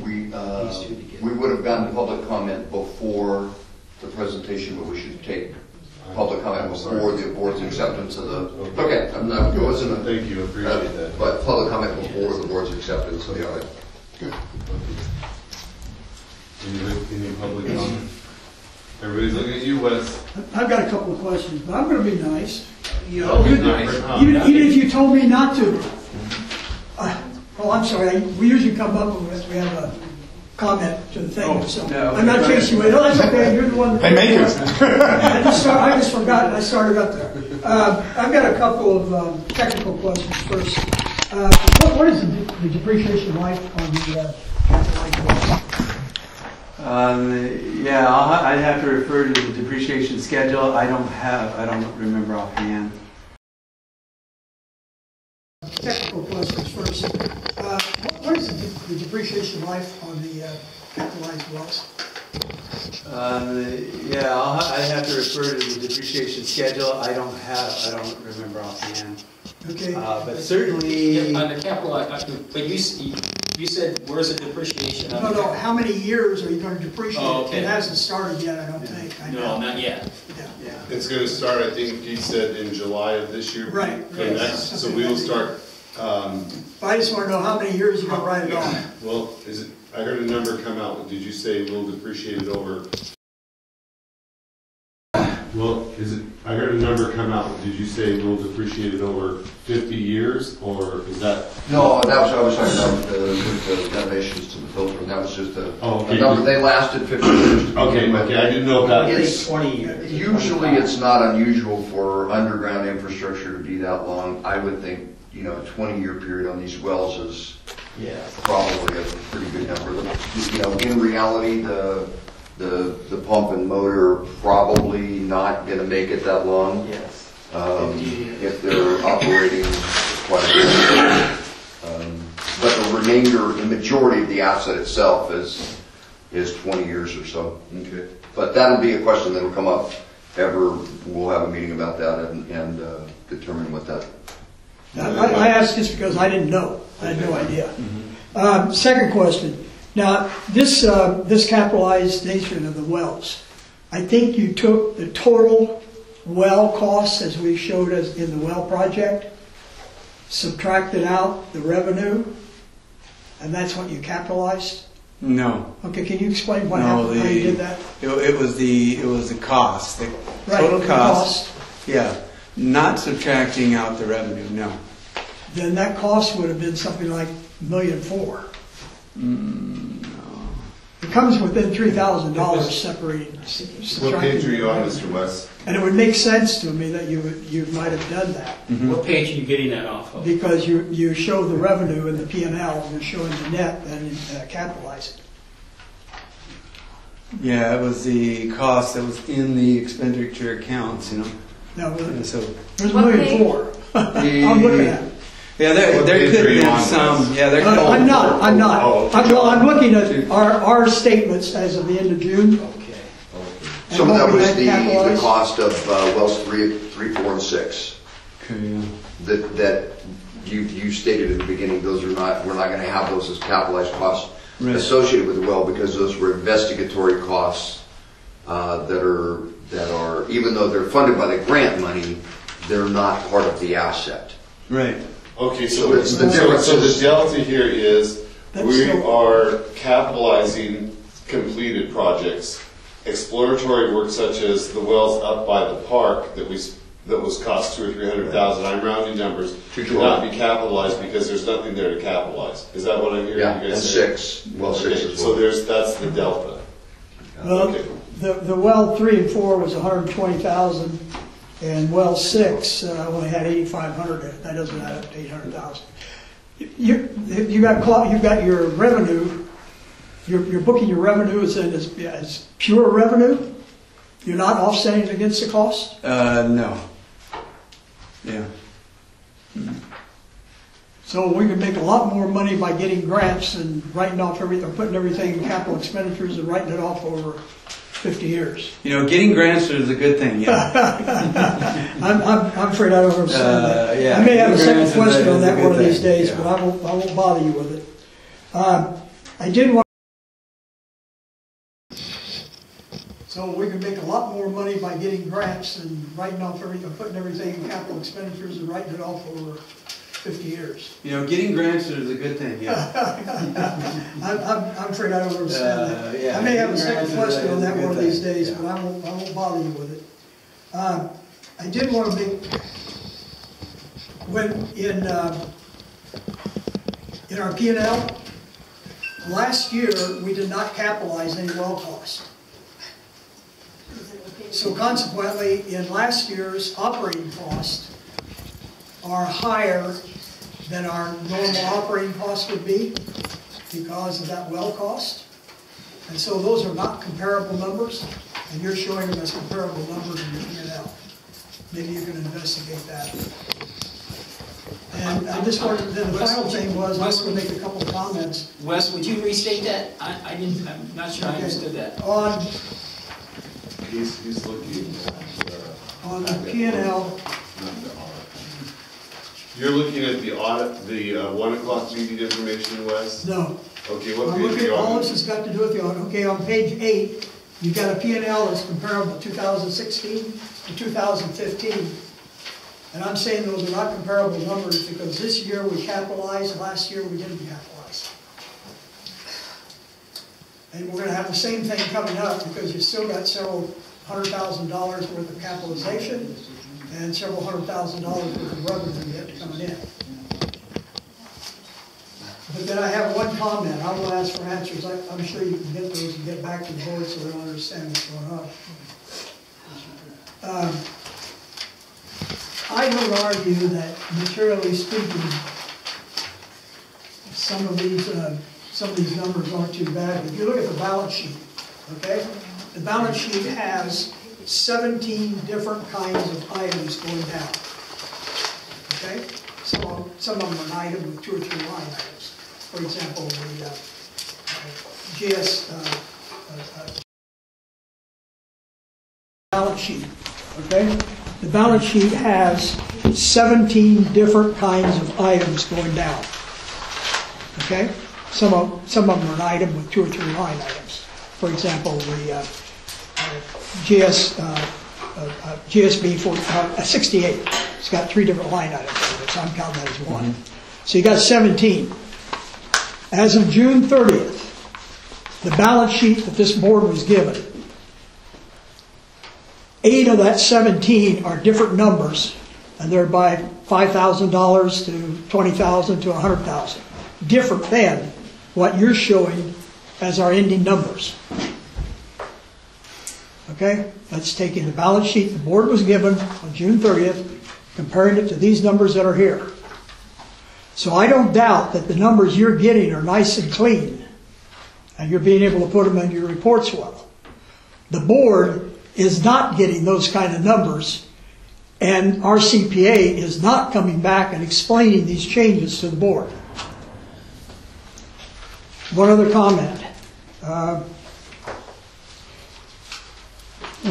We would have gotten public comment before the presentation, but we should take public comment before the board's acceptance of the. Okay, I'm not. It wasn't. Thank you. Appreciate that. But public comment before the board's acceptance of the audit. Good. Any public comment? Everybody's looking at you, Wes. I've got a couple of questions, but I'm going to be nice. Even if you told me not to. Well, I'm sorry. We usually come up with we have a comment to the thing. So no, I'm not chasing you. No, that's okay. You're the one. That I make it. I just forgot. I started up there. I've got a couple of technical questions first. What is the depreciation life on the capital? Yeah, I'd have to refer to the depreciation schedule. I don't remember offhand. Technical questions first. What is the depreciation life on the capitalized wells? Yeah, I'd have to refer to the depreciation schedule. I don't remember offhand. Okay. But certainly on the capitalized. But you said where's the depreciation? No. How many years are you going to depreciate? Oh, okay. It hasn't started yet, I don't think. No, not yet. Yeah. It's going to start, I think he said, in July of this year. Right. So we will start. I just want to know how many years you're going to write it off. Well, I heard a number come out. Did you say we'll depreciate it over? Well, I heard a number come out. Did you say we'll depreciate it over 50 years, or is that? No, that was I was talking about the renovations to the filter, and that was just the. Oh, okay. They lasted 50 years. Okay, I didn't know about this. 20 years. Usually, it's not unusual for underground infrastructure to be that long. I would think, a 20-year period on these wells is probably a pretty good number. In reality, the pump and motor are probably not going to make it that long. Yes. If they're operating quite a bit. But the remainder, the majority of the asset itself is 20 years or so. Okay. But that'll be a question that'll come up. We'll have a meeting about that and determine what that. I asked this because I didn't know. I had no idea. Mm-hmm. Second question. Now, this capitalization of the wells, I think you took the total well costs as we showed us in the well project, subtracted out the revenue, and that's what you capitalized? No. Okay, can you explain what happened, how you did that? It was the cost, the total cost. Yeah, not subtracting out the revenue, no. Then that cost would have been something like $1.4 million. No. It comes within $3,000 separated. What page are you on, Mr. West? And it would make sense to me that you might have done that. Mm-hmm. What page are you getting that off of? Because you show the revenue in the P&L, and you're showing the net and capitalizing. Yeah, it was the cost that was in the expenditure accounts, No, really. So there's $1.4 million. I'm looking at it. Yeah, there could be some. Yeah, there could. I'm not. I'm looking at our statements as of the end of June. Okay. So that was the cost of wells 3, 4, and 6. Okay. That you stated at the beginning. Those are not. We're not going to have those as capitalized costs associated with the well because those were investigatory costs that are even though they're funded by the grant money, they're not part of the asset. Right. Okay, so the delta here is we are capitalizing completed projects, exploratory work such as the wells up by the park that was cost $200,000 or $300,000. I'm rounding numbers. Should not be capitalized because there's nothing there to capitalize. Is that what I'm hearing? Yeah, you guys say? 6. Well, okay, 6 as well. So that's the delta. Okay. The well 3 and 4 was $120,000. And well 6 only had 8,500 in it. That doesn't add up to 800,000. You've got your revenue. You're booking your revenue as pure revenue. You're not offsetting it against the cost. No. Yeah. So we could make a lot more money by getting grants and writing off everything, or putting everything in capital expenditures and writing it off over 50 years. Getting grants is a good thing, yeah. I'm afraid I don't understand that. I may have a second question on that one of these days, but I won't bother you with it. I did want so we can make a lot more money by getting grants and writing off everything, putting everything in capital expenditures and writing it off over 50 years. You know, getting grants is a good thing, yeah. I'm afraid I don't understand that. Yeah, I may have a second question on that one of these days, yeah. But I won't bother you with it. I did want to make, when in our P&L, last year we did not capitalize any well cost. So consequently, in last year's operating costs are higher than our normal operating costs would be because of that well cost. And so those are not comparable numbers, and you're showing them as comparable numbers in your P&L. Maybe you can investigate that. And I just wanted, then the final thing was, I was going to make a couple of comments. Wes, would you restate that? I'm not sure I understood that. He's looking on the P&L. You're looking at the audit, the 1 o'clock meeting information, Wes? No. Okay, what I'm looking at all this has got to do with the audit. Okay, on page 8, you've got a P&L that's comparable 2016 to 2015. And I'm saying those are not comparable numbers because this year we capitalized, last year we didn't capitalize. And we're going to have the same thing coming up because you've still got several $100,000 worth of capitalization and several $100,000 worth of revenue yet coming in. But then I have one comment. I will ask for answers. I'm sure you can get those and get back to the board so they'll understand what's going on. I would argue that, materially speaking, some of these numbers aren't too bad. If you look at the balance sheet, okay, the balance sheet has 17 different kinds of items going down. Okay? Some of them are an item with 2 or 3 line items. For example, the balance sheet. Okay? The balance sheet has 17 different kinds of items going down. Okay? Some of them are an item with 2 or 3 line items. For example, the GSB 68. It's got 3 different line items, so I'm counting that as one. Mm-hmm. So you got 17. As of June 30th, the balance sheet that this board was given, 8 of that 17 are different numbers, and they're by $5,000 to $20,000 to $100,000. Different than what you're showing as our ending numbers. Okay, that's taking the balance sheet the board was given on June 30th, comparing it to these numbers that are here. So I don't doubt that the numbers you're getting are nice and clean, and you're being able to put them in your reports well. The board is not getting those kind of numbers, and our CPA is not coming back and explaining these changes to the board. One other comment.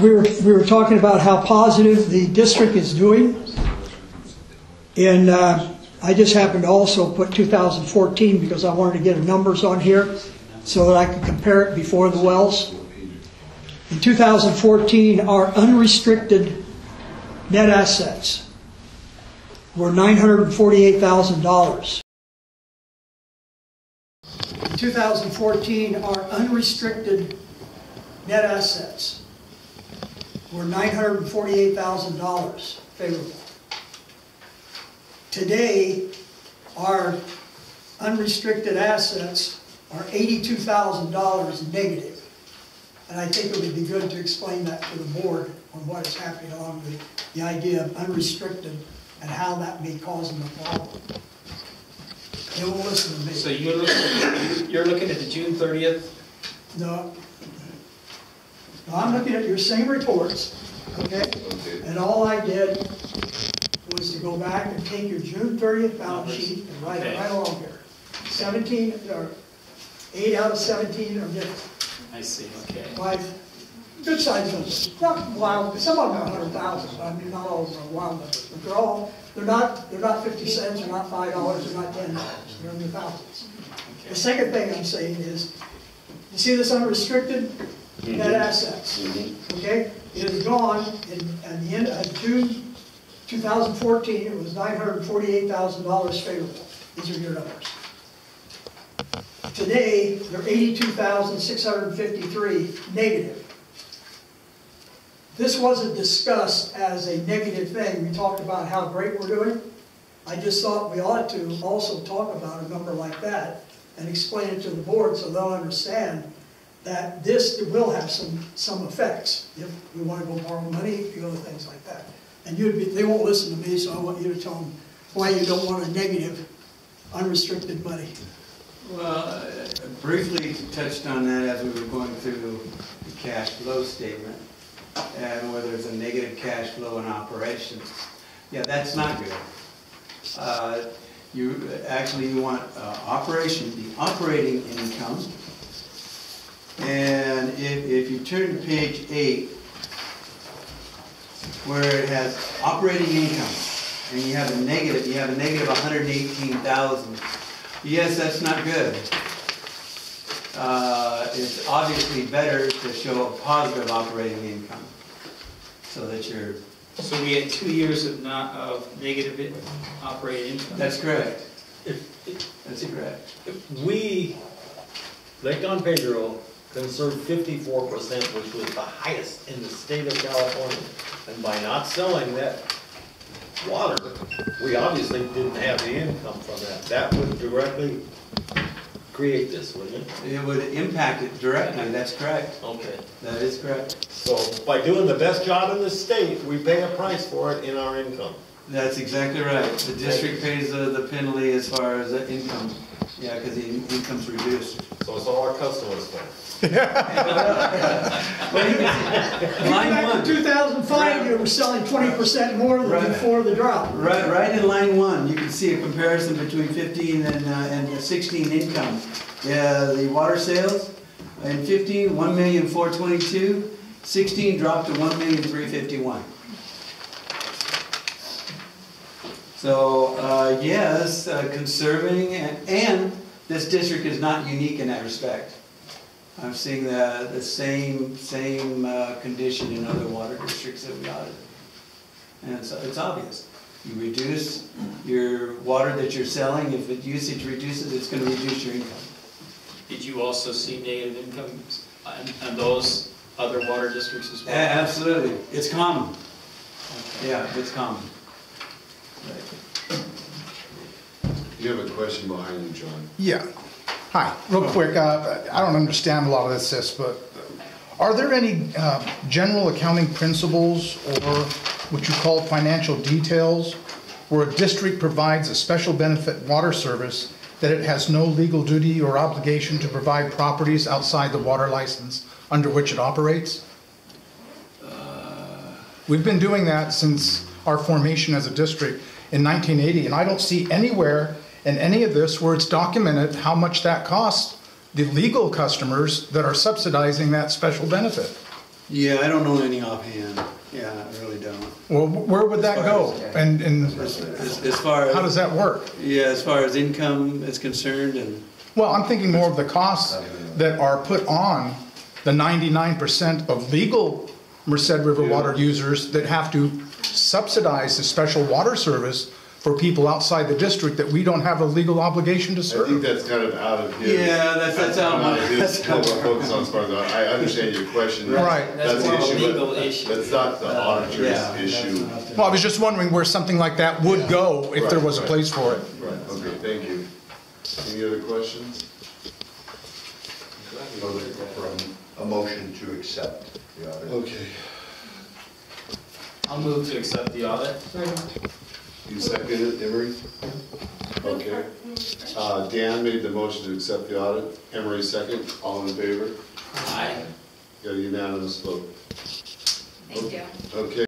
We were talking about how positive the district is doing, and I just happened to also put 2014 because I wanted to get numbers on here so that I could compare it before the wells. In 2014, our unrestricted net assets were $948,000. In 2014, our unrestricted net assets were $948,000 favorable. Today, our unrestricted assets are $82,000 negative. And I think it would be good to explain that to the board on what is happening along the idea of unrestricted and how that may cause them a problem. They will listen to me. So you're looking at the June 30th? No. Now, I'm looking at your same reports, okay? And all I did was to go back and take your June 30th balance sheet and write it right along here. 8 out of 17 are different. I see, okay. Like, good size numbers. Not wild, some of them are 100,000, I mean, not all of them are wild numbers. But they're all, they're not 50 cents, they're not $5, they're not $10, they're in the thousands. The second thing I'm saying is, you see this unrestricted net assets, okay? It is gone. At the end of June 2014, it was $948,000 favorable. These are your numbers. Today, they're $82,653 negative. This wasn't discussed as a negative thing. We talked about how great we're doing. I just thought we ought to also talk about a number like that and explain it to the board so they'll understand that this will have some effects if we want to go borrow money, a few other things like that. And they won't listen to me, so I want you to tell them why you don't want a negative, unrestricted money. Well, briefly touched on that as we were going through the cash flow statement and whether it's a negative cash flow in operations. Yeah, that's not good. You want operating income. And if you turn to page 8, where it has operating income, and you have a negative $118,000. Yes, that's not good. It's obviously better to show a positive operating income, so that you're. So we had 2 years of negative operating income. That's correct. That's correct. If we, Lake Don Pedro, conserved 54%, which was the highest in the state of California, and by not selling that water, we obviously didn't have the income from that. That would directly create this, wouldn't it? It would impact it directly, that's correct. Okay. That is correct. So by doing the best job in the state, we pay a price for it in our income. That's exactly right. The district pays the penalty as far as the income. Yeah, because the income's reduced. So it's all our customers' fault. Well, in 2005, you were selling 20% more than before the drop. Right in line 1, you can see a comparison between 15 and 16 income. Yeah, the water sales in 15, $1,422,000. 16 dropped to $1,351,000. So yes, conserving, and this district is not unique in that respect. I'm seeing the same condition in other water districts that we audited. And it's obvious. You reduce your water that you're selling. If the usage reduces, it's going to reduce your income. Did you also see negative incomes on those other water districts as well? Absolutely. It's common. Okay. Yeah, it's common. You have a question behind you, John. Yeah. Hi. Real quick, I don't understand a lot of this, but are there any general accounting principles or what you call financial details where a district provides a special benefit water service that it has no legal duty or obligation to provide properties outside the water license under which it operates? We've been doing that since our formation as a district in 1980, and I don't see anywhere in any of this where it's documented how much that costs the legal customers that are subsidizing that special benefit. Yeah, I don't know any offhand. Yeah, I really don't. Well, where would that go? As far as, how does that work? Yeah, as far as income is concerned, and well, I'm thinking more of the costs that are put on the 99% of legal Merced River water users that have to subsidize the special water service for people outside the district that we don't have a legal obligation to serve. I think that's kind of out of his. Yeah, that's out of his focus on Spartans. I understand your question. Right. That's the issue, legal issue. That's not the auditor's issue. Well, I was just wondering where something like that would go if there was a place for it. Right. Okay, thank you. Any other questions? I'm looking for a motion to accept the audit. Okay. I'll move to accept the audit. Second. You seconded it, Emery? Okay. Dan made the motion to accept the audit. Emery second. All in favor? Aye. Got a unanimous vote. Thank you. Okay.